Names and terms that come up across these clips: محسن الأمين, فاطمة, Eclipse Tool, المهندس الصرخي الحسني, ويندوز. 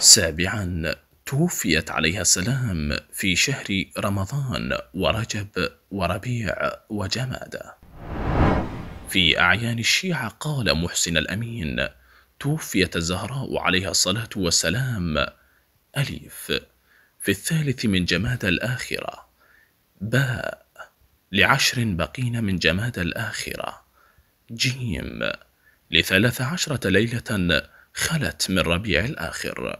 سابعا، توفيت عليها السلام في شهر رمضان ورجب وربيع وجمادة. في أعيان الشيعة قال محسن الأمين: توفيت الزهراء عليها الصلاة والسلام ألف في الثالث من جمادى الآخرة، باء لعشر بقين من جمادى الآخرة، جيم لثلاث عشرة ليلة خلت من ربيع الآخر،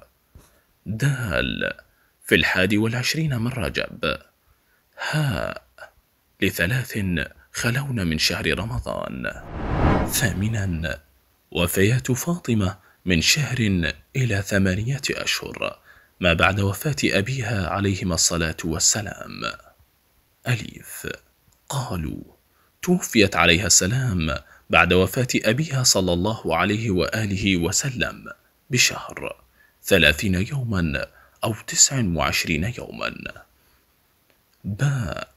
دال في 21 من رجب، هاء لثلاث خلون من شهر رمضان. ثامنا، وفيات فاطمة من شهر إلى 8 أشهر ما بعد وفاة أبيها عليهما الصلاة والسلام ألف. قالوا: توفيت عليها السلام بعد وفاة أبيها صلى الله عليه وآله وسلم بشهر، 30 يوما أو 29 يوما، باء.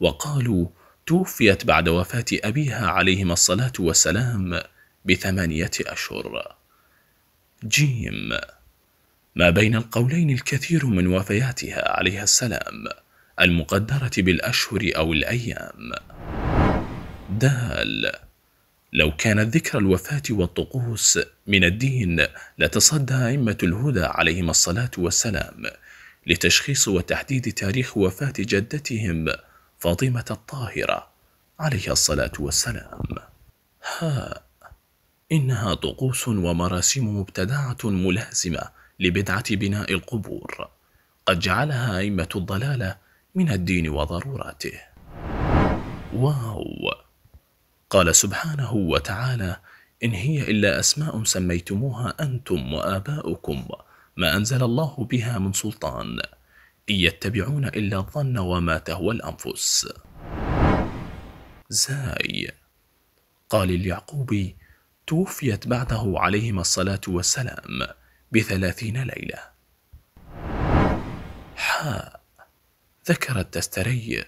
وقالوا: توفيت بعد وفاة أبيها عليهما الصلاة والسلام ب8 أشهر، جيم. ما بين القولين الكثير من وفياتها عليها السلام المقدرة بالأشهر أو الأيام، دال. لو كانت ذكر الوفاة والطقوس من الدين لتصدى أئمة الهدى عليهم الصلاة والسلام لتشخيص وتحديد تاريخ وفاة جدتهم فاطمة الطاهرة عليها الصلاة والسلام. ها، إنها طقوس ومراسم مبتدعة ملازمة لبدعة بناء القبور قد جعلها أئمة الضلالة من الدين وضروراته. واو. قال سبحانه وتعالى: إن هي إلا أسماء سميتموها أنتم وآباؤكم ما أنزل الله بها من سلطان، إن يتبعون إلا الظن وما تهوى الأنفس. زاي. قال اليعقوبي: توفيت بعده عليهما الصلاة والسلام ب30 ليلة. حاء. ذكر التستري: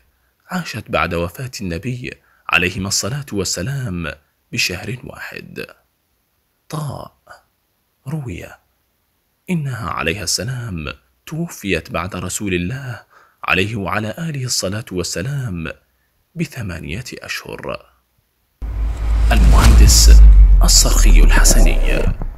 عاشت بعد وفاة النبي عليهما الصلاة والسلام بشهر 1. طاء. روي: إنها عليها السلام توفيت بعد رسول الله عليه وعلى آله الصلاة والسلام ب8 أشهر. المهندس الصرخي الحسني.